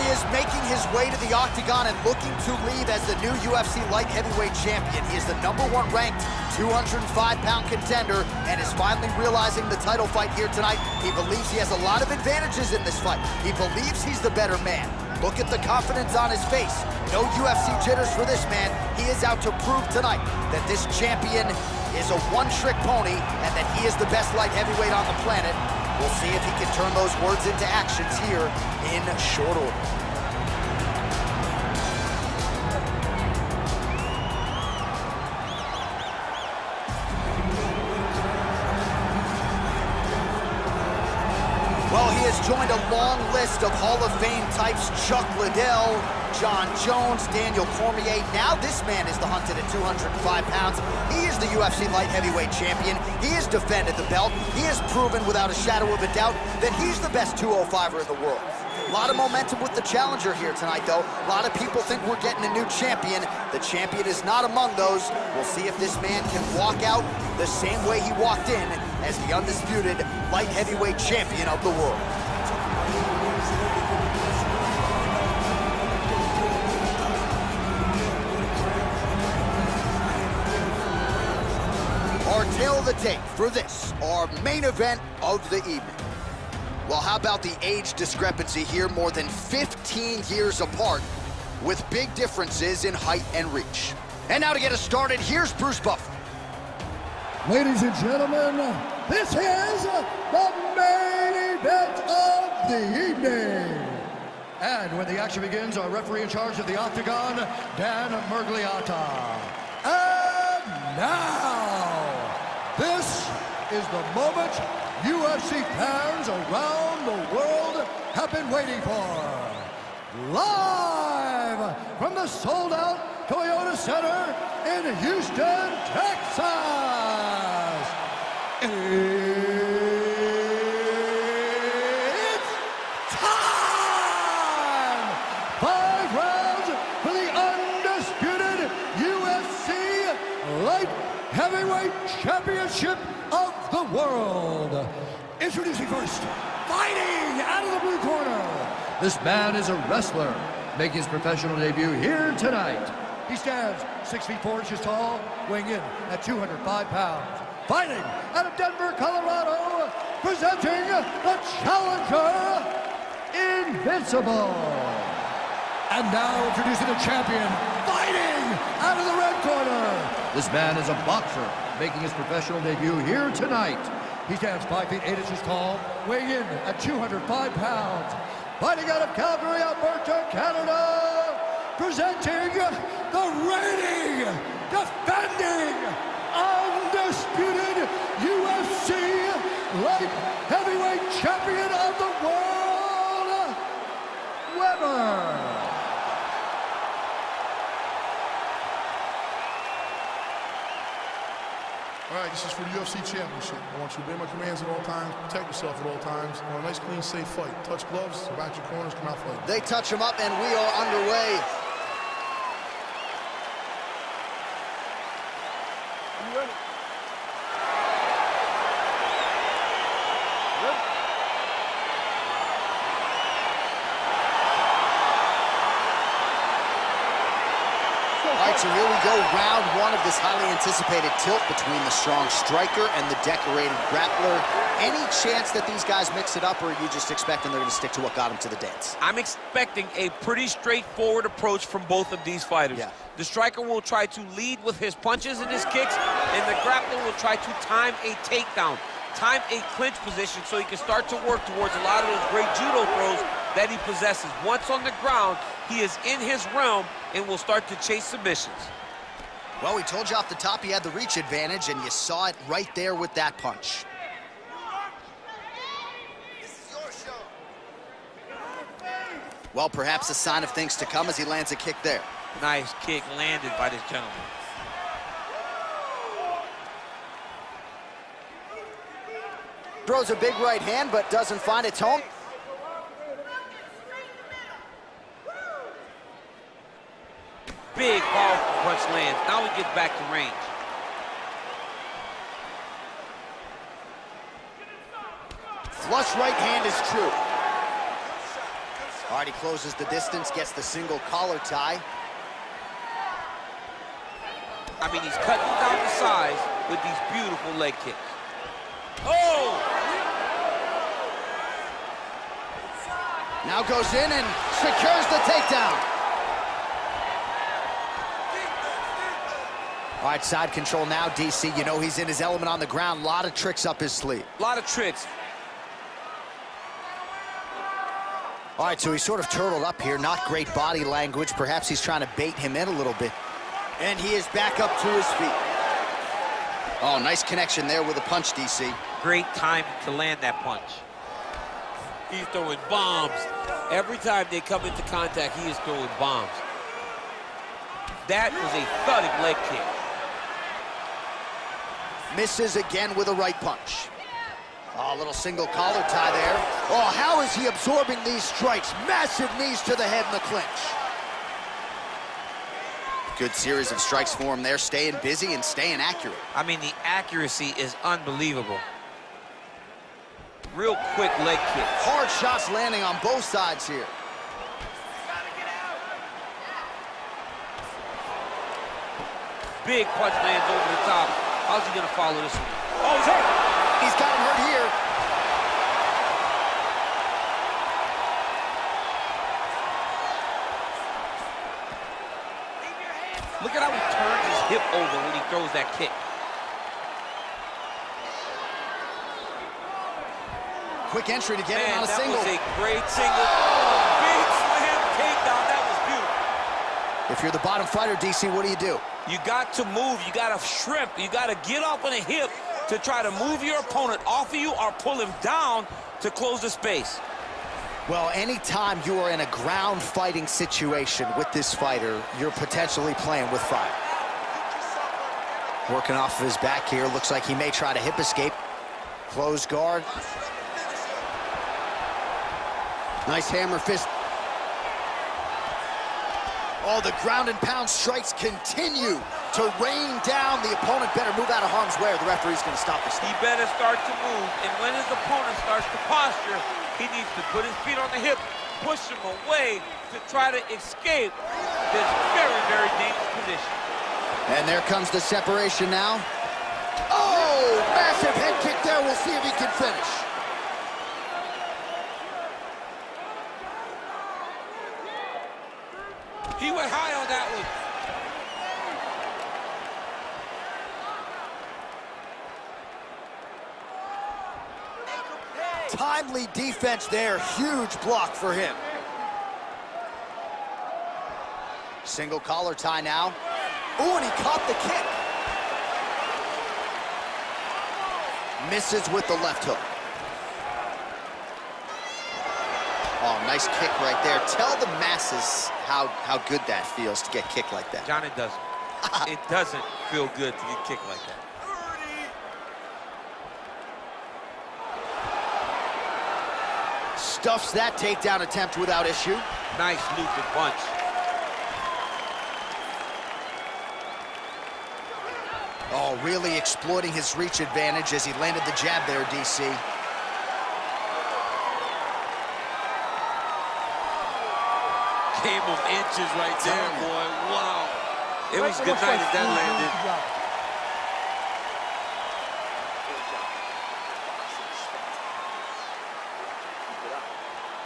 here he is making his way to the octagon and looking to leave as the new U F C light heavyweight champion. He is the number one ranked two hundred five pound contender and is finally realizing the title fight here tonight. He believes he has a lot of advantages in this fight. He believes he's the better man. Look at the confidence on his face. No U F C jitters for this man. He is out to prove tonight that this champion is a one-trick pony and that he is the best light heavyweight on the planet. We'll see if he can turn those words into actions here in short order. Well, he has joined a long list of Hall of Fame types. Chuck Liddell, John Jones, Daniel Cormier. Now this man is the hunted at two hundred five pounds. He is the U F C light heavyweight champion. He has defended the belt. He has proven without a shadow of a doubt that he's the best two oh five-er in the world. A lot of momentum with the challenger here tonight, though. A lot of people think we're getting a new champion. The champion is not among those. We'll see if this man can walk out the same way he walked in as the undisputed light heavyweight champion of the world. Our tale of the tape for this, our main event of the evening. Well, how about the age discrepancy here? More than fifteen years apart with big differences in height and reach. And now to get us started, here's Bruce Buff. Ladies and gentlemen, this is the main event of the evening. And when the action begins, our referee in charge of the octagon, Dan Miragliotta. And now, this is the moment U F C fans around the world have been waiting for. Live from the sold-out Toyota Center in Houston, Texas, it's time! Five rounds for the undisputed U F C Light Heavyweight Championship of the world. Introducing first, fighting out of the blue corner. This man is a wrestler, making his professional debut here tonight. He stands six feet four inches tall, weighing in at two hundred five pounds. Fighting out of Denver, Colorado, presenting the challenger, Invincible. And now introducing the champion, fighting out of the red corner. This man is a boxer, making his professional debut here tonight. He stands five feet eight inches tall, weighing in at two hundred five pounds. Fighting out of Calgary, Alberta, Canada, presenting the reigning, defending, undisputed U F C light heavyweight champion of the world, Weber. All right, this is for the U F C Championship. I want you to obey my commands at all times, protect yourself at all times. I want a nice, clean, safe fight. Touch gloves, about your corners, come out fighting. They touch him up, and we are underway. You ready? So here we go, round one of this highly anticipated tilt between the strong striker and the decorated grappler. Any chance that these guys mix it up, or are you just expecting they're going to stick to what got them to the dance? I'm expecting a pretty straightforward approach from both of these fighters. Yeah. The striker will try to lead with his punches and his kicks, and the grappler will try to time a takedown, time a clinch position so he can start to work towards a lot of those great judo throws that he possesses. Once on the ground, he is in his realm and will start to chase submissions. Well, we told you off the top he had the reach advantage, and you saw it right there with that punch. This is your show. Well, perhaps a sign of things to come as he lands a kick there. Nice kick landed by this gentleman. Throws a big right hand, but doesn't find its home. Big ball punch lands. Now we get back to range. Flush right hand is true. All right, he closes the distance, gets the single collar tie. I mean, he's cutting down the size with these beautiful leg kicks. Oh! Now goes in and secures the takedown. All right, side control now, D C. You know he's in his element on the ground. A lot of tricks up his sleeve. A lot of tricks. All right, so he's sort of turtled up here. Not great body language. Perhaps he's trying to bait him in a little bit. And he is back up to his feet. Oh, nice connection there with a punch, D C. Great time to land that punch. He's throwing bombs. Every time they come into contact, he is throwing bombs. That was a thudding leg kick. Misses again with a right punch. Oh, a little single collar tie there. Oh, how is he absorbing these strikes? Massive knees to the head in the clinch. Good series of strikes for him there, staying busy and staying accurate. I mean, the accuracy is unbelievable. Real quick leg kick. Hard shots landing on both sides here. Big punch lands over the top. How's he gonna follow this one? Oh, he's hurt! He's got him hurt here. Look at how he turns his hip over when he throws that kick. Quick entry to get him on a single. That was a great single. Oh, big slam takedown. That was beautiful. If you're the bottom fighter, D C, what do you do? You got to move. You got to shrimp. You got to get up on a hip to try to move your opponent off of you or pull him down to close the space. Well, anytime you are in a ground fighting situation with this fighter, you're potentially playing with fire. Working off of his back here. Looks like he may try to hip escape. Close guard. Nice hammer fist. Oh, the ground and pound strikes continue to rain down. The opponent better move out of harm's way or the referee's going to stop this. He better start to move, and when his opponent starts to posture, he needs to put his feet on the hip, push him away to try to escape this very, very dangerous position. And there comes the separation now. Oh, massive head kick there. We'll see if he can finish. He went high on that one. Timely defense there. Huge block for him. Single collar tie now. Ooh, and he caught the kick. Misses with the left hook. Oh, nice kick right there. Tell the masses how, how good that feels to get kicked like that. John, it doesn't. It doesn't feel good to get kicked like that. Stuffs that takedown attempt without issue. Nice looping punch. Oh, really exploiting his reach advantage as he landed the jab there, D C. Game of inches right there, boy. Wow. It was good night as that landed.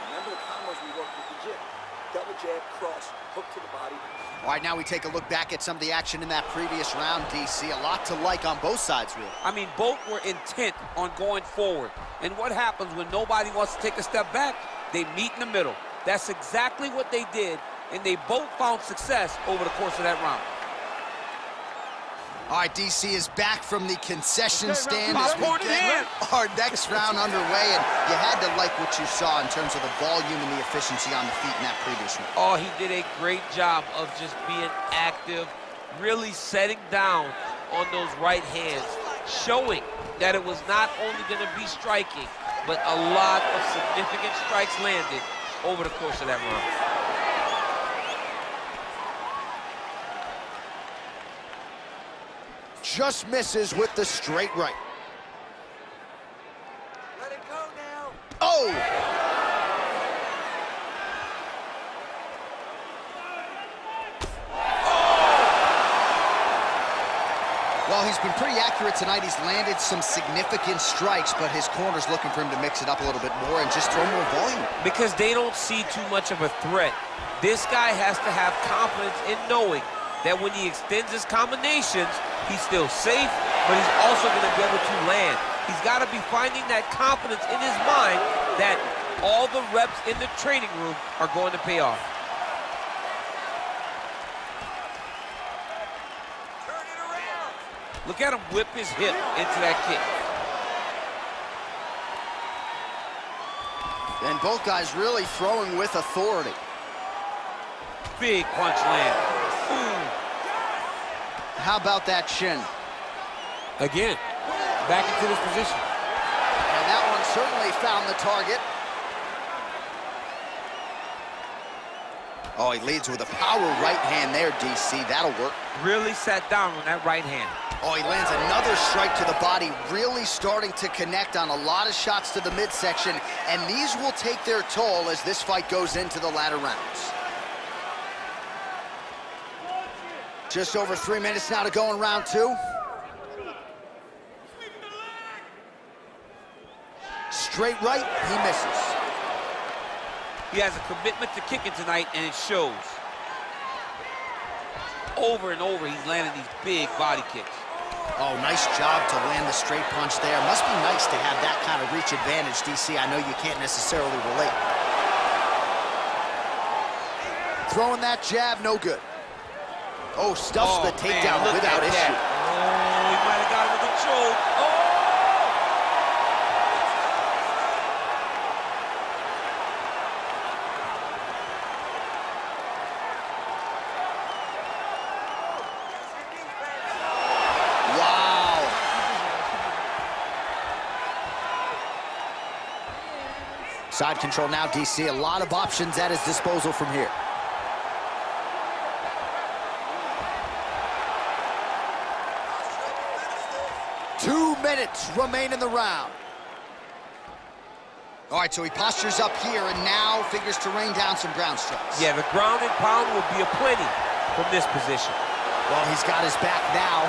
Remember the combos we worked with the gym. Double jab, cross, hook to the body. All right, now we take a look back at some of the action in that previous round, D C. A lot to like on both sides, really. I mean, both were intent on going forward. And what happens when nobody wants to take a step back? They meet in the middle. That's exactly what they did, and they both found success over the course of that round. All right, D C is back from the concession stand as we get our next round underway, and you had to like what you saw in terms of the volume and the efficiency on the feet in that previous round. Oh, he did a great job of just being active, really setting down on those right hands, showing that it was not only going to be striking, but a lot of significant strikes landed over the course of that run. Just misses with the straight right. Let it go now. Oh! he's been pretty accurate tonight. He's landed some significant strikes, but his corner's looking for him to mix it up a little bit more and just throw more volume. Because they don't see too much of a threat. This guy has to have confidence in knowing that when he extends his combinations, he's still safe, but he's also going to be able to land. He's got to be finding that confidence in his mind that all the reps in the training room are going to pay off. Turn it around. Look at him whip his hip into that kick. And both guys really throwing with authority. Big punch land. How about that shin? Again, back into this position. And that one certainly found the target. Oh, he leads with a power right hand there, D C. That'll work. Really sat down on that right hand. Oh, he lands another strike to the body, really starting to connect on a lot of shots to the midsection. And these will take their toll as this fight goes into the latter rounds. Just over three minutes now to go in round two. Straight right, he misses. He has a commitment to kicking tonight, and it shows. Over and over, he's landing these big body kicks. Oh, nice job to land the straight punch there. Must be nice to have that kind of reach advantage, D C. I know you can't necessarily relate. Throwing that jab, no good. Oh, stuffs oh, the takedown man, without issue. That. Oh, he might have got it with a choke. Oh! Wow. Side control now, D C. A lot of options at his disposal from here. Minutes remain in the round. All right, so he postures up here and now figures to rain down some ground strikes. Yeah, the ground and pound will be aplenty from this position. Well, he's got his back now.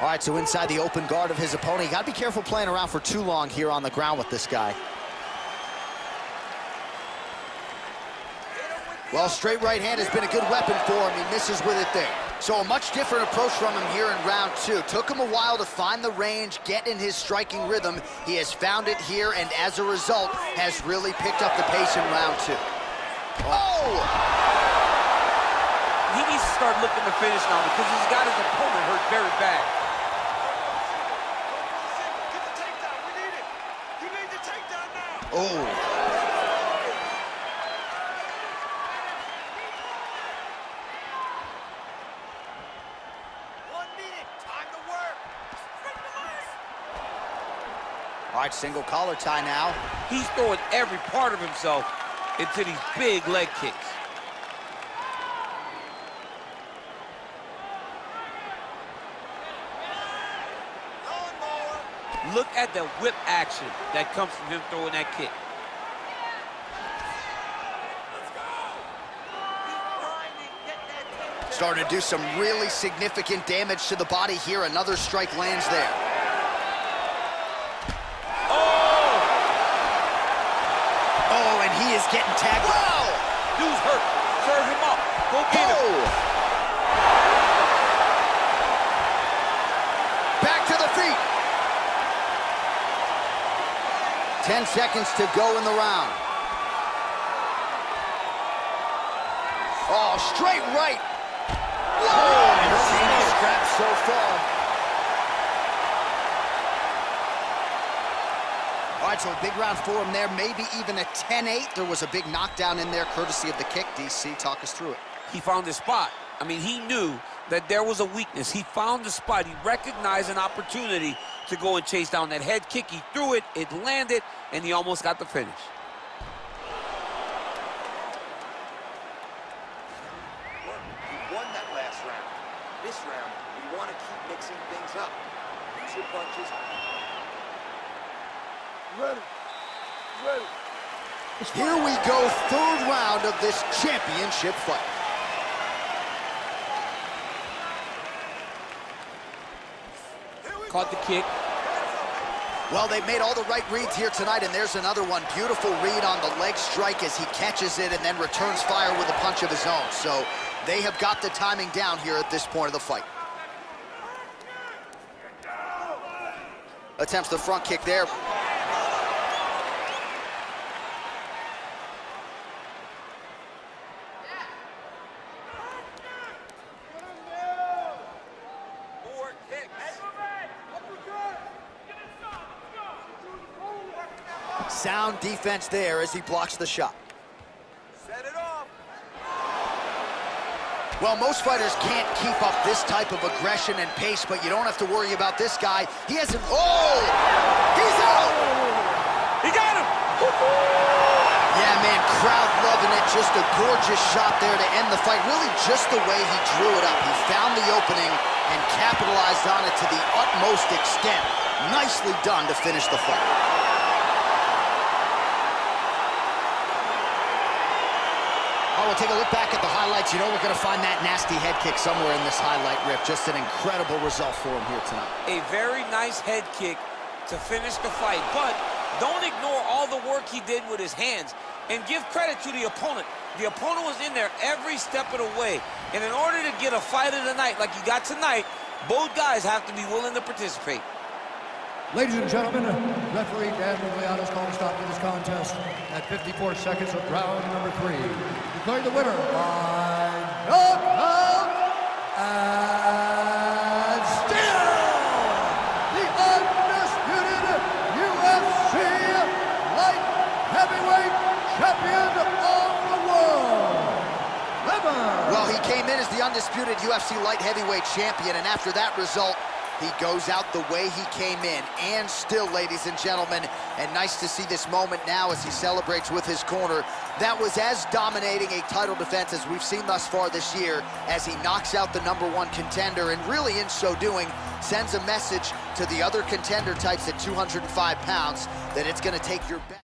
All right, so inside the open guard of his opponent. You got to be careful playing around for too long here on the ground with this guy. Well, straight right hand has been a good weapon for him. He misses with it there. So a much different approach from him here in round two. Took him a while to find the range, get in his striking rhythm. He has found it here, and as a result, has really picked up the pace in round two. Oh! He needs to start looking to finish now because he's got his opponent hurt very bad. Get the takedown. We need it. You need the takedown now. Oh. All right, single collar tie now. He's throwing every part of himself into these big leg kicks. Look at the whip action that comes from him throwing that kick. Starting to do some really significant damage to the body here. Another strike lands there. He is getting tagged. Wow! Dude's hurt. Serve him up. Go get oh. him. Back to the feet. Ten seconds to go in the round. Oh, straight right. Whoa! Oh, and oh. Scrap so far. All right, so a big round for him there, maybe even a ten eight. There was a big knockdown in there, courtesy of the kick. D C, talk us through it. He found his spot. I mean, he knew that there was a weakness. He found the spot. He recognized an opportunity to go and chase down that head kick. He threw it, it landed, and he almost got the finish. He won that last round. This round, we want to keep mixing things up. Use your punches. Ready, ready. Here we go, third round of this championship fight. Caught the kick. Well, they've made all the right reads here tonight, and there's another one. Beautiful read on the leg strike as he catches it and then returns fire with a punch of his own. So they have got the timing down here at this point of the fight. Attempts the front kick there. Sound defense there as he blocks the shot. Set it off. Well, most fighters can't keep up this type of aggression and pace, but you don't have to worry about this guy. He has an... Oh! He's out! He got him! Yeah, man, crowd loving it. Just a gorgeous shot there to end the fight. Really just the way he drew it up. He found the opening and capitalized on it to the utmost extent. Nicely done to finish the fight. We'll take a look back at the highlights. You know we're going to find that nasty head kick somewhere in this highlight rip. Just an incredible result for him here tonight. A very nice head kick to finish the fight, but don't ignore all the work he did with his hands and give credit to the opponent. The opponent was in there every step of the way, and in order to get a fight of the night like you got tonight, both guys have to be willing to participate. Ladies and gentlemen, referee Dan Miragliotta has called a stop to this contest at fifty-four seconds of round number three. Declared the winner by knockout and still the undisputed U F C light heavyweight champion of the world, Lemon. Well, he came in as the undisputed U F C light heavyweight champion, and after that result, he goes out the way he came in, and still, ladies and gentlemen, and nice to see this moment now as he celebrates with his corner. That was as dominating a title defense as we've seen thus far this year, as he knocks out the number one contender, and really in so doing, sends a message to the other contender types at two hundred five pounds that it's gonna take your best.